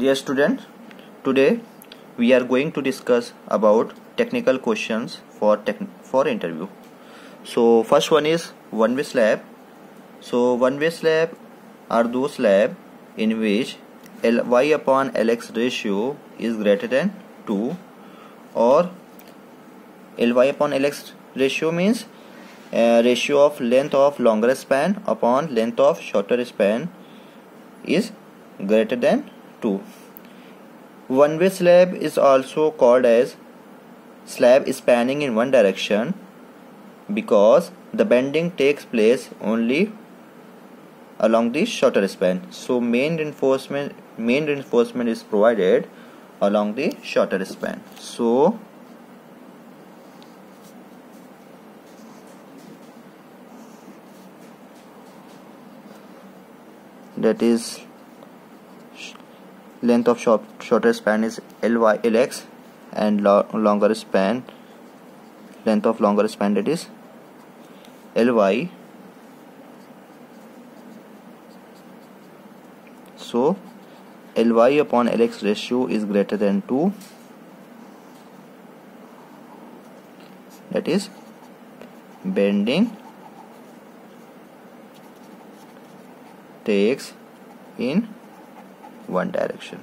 Dear students, today we are going to discuss about technical questions for interview. So first one is one-way slab. So one-way slab are those slab in which y upon Lx ratio is greater than 2, or Ly upon Lx ratio means ratio of length of longer span upon length of shorter span is greater than 2. One-way slab is also called as slab spanning in one direction because the bending takes place only along the shorter span. So main reinforcement is provided along the shorter span. So that is length of shorter span is Ly Lx, and longer span, length of longer span, that is Ly. So Ly upon Lx ratio is greater than 2, that is bending takes in one direction.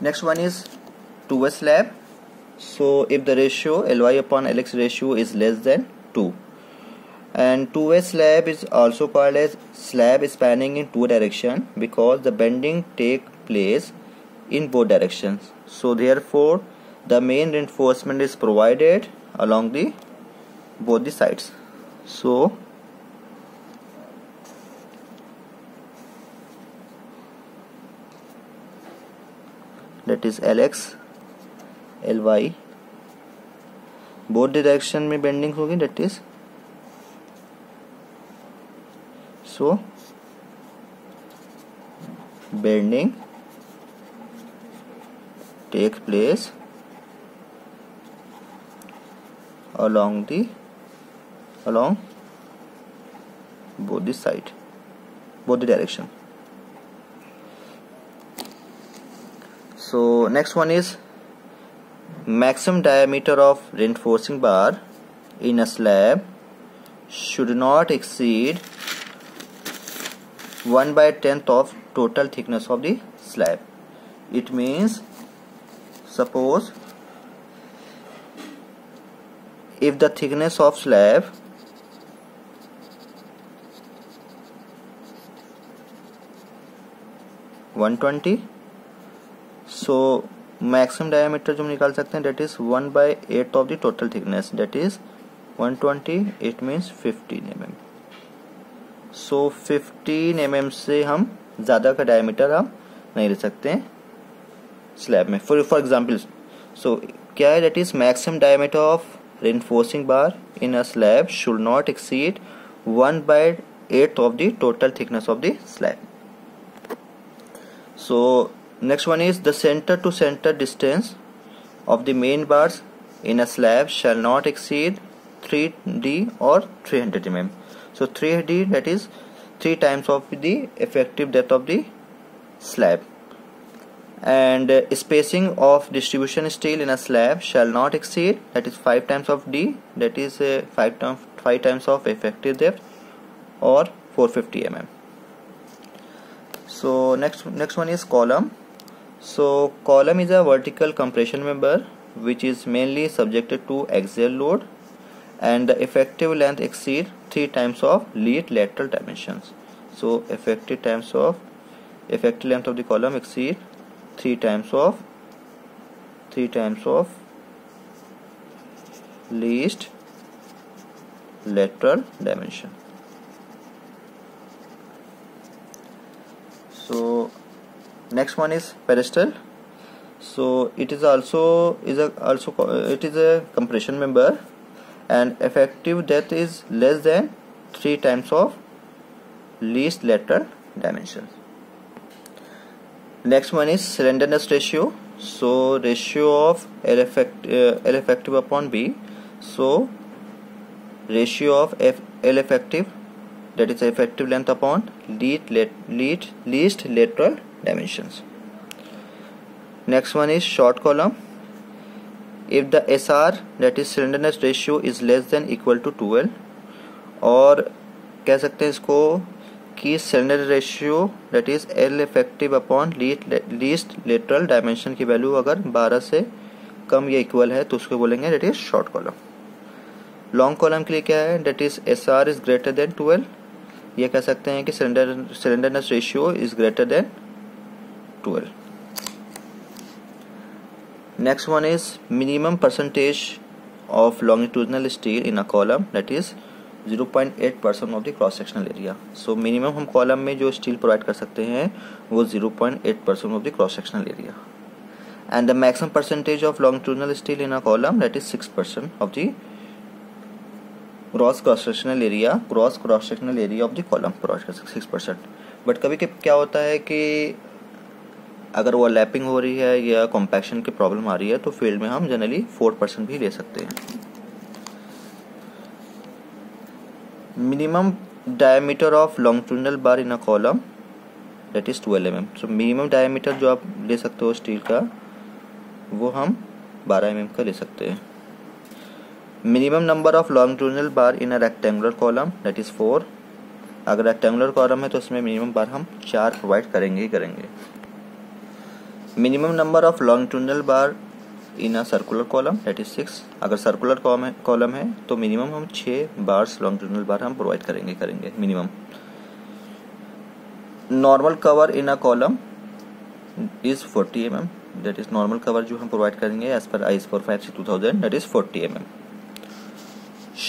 Next one is two-way slab. So if the ratio Ly upon Lx ratio is less than 2, and two-way slab is also called as slab spanning in two direction because the bending take place in both directions. So therefore the main reinforcement is provided along the both the sides. So that is Lx, Ly, both direction में bending होगी, that is so bending take place along both the side, both the direction. So next one is maximum diameter of reinforcing bar in a slab should not exceed 1/10 of total thickness of the slab. It means suppose if the thickness of slab is 120, so maximum diameter जो हम निकाल सकते हैं that is 1/8 of the total thickness, that is 120, it means 15 mm. so 15 mm से हम ज़्यादा का diameter हम नहीं ले सकते हैं स्लैब में. फॉर एग्जाम्पल सो क्या है, that is maximum diameter of reinforcing bar in a slab should not exceed 1/8 of the total thickness of the slab. So next one is the center to center distance of the main bars in a slab shall not exceed 3D or 300 mm. So 3D, that is 3 times of the effective depth of the slab. And spacing of distribution steel in a slab shall not exceed, that is 5 times of D, that is 5 times of effective depth, or 450 mm. So next one is column. So column is a vertical compression member which is mainly subjected to axial load, and the effective length exceeds 3 times of lead lateral dimensions. So effective length of the column exceeds 3 times of least lateral dimension. So next one is pedestal. So it is a compression member, and effective depth is less than 3 times of least lateral dimension. Next one is slenderness ratio. So ratio of L effective upon B. So ratio of L effective that is effective length upon least lateral dimensions. Next one is short column. If the SR, that is cylinderness ratio, is less than equal to 12, और कह सकते हैं इसको कि cylinder ratio that is L effective upon least lateral dimension की value अगर 12 से कम या इक्वल है तो उसको बोलेंगे that is short column. Long column के लिए क्या है, that is SR is greater than 12. ये कह सकते हैं कि cylinderness ratio is greater than 12. Next one is minimum percentage of longitudinal steel in a column, that is 0.8% of the cross sectional area. So minimum हम column में जो steel provide कर सकते हैं वो 0.8% ऑफ द क्रॉस सेक्शनल एरिया. And the maximum percentage of longitudinal steel in a column that is 6% of the cross cross sectional area of the column provide कर सकते 6%. बट कभी कभी क्या होता है कि अगर वो लैपिंग हो रही है या कॉम्पैक्शन की प्रॉब्लम आ रही है तो फील्ड में हम जनरली 4% भी ले सकते हैं. Minimum diameter of longitudinal bar in a column that is 12 mm. So minimum diameter जो आप ले सकते हो स्टील का वो हम 12 mm का ले सकते हैं. Minimum number of longitudinal bar in a rectangular column that is 4. अगर रेक्टेंगुलर कॉलम है तो उसमें मिनिमम बार हम 4 प्रोवाइड करेंगे ही करेंगे. Minimum number of longitudinal bar in a circular column that is 6. अगर सर्कुलर कॉलम है तो मिनिमम हम 6 बार्स लॉन्गिट्यूडिनल बार हम प्रोवाइड करेंगे minimum. Normal cover in a column is 40 mm. That is normal cover जो हम प्रोवाइड करेंगे as per IS 456-2000 that is 40 mm.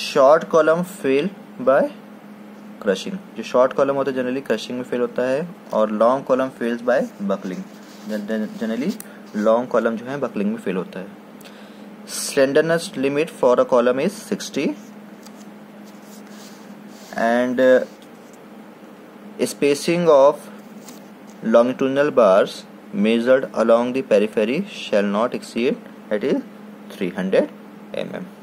Short column fail by crushing. जो शॉर्ट कॉलम होता है जनरली क्रशिंग में fail होता है और long column fails by buckling. Generally long column जो है बकलिंग में फेल होता है. Slenderness limit for a column is 60 and spacing of longitudinal bars measured along the periphery shall not exceed that is 300 mm.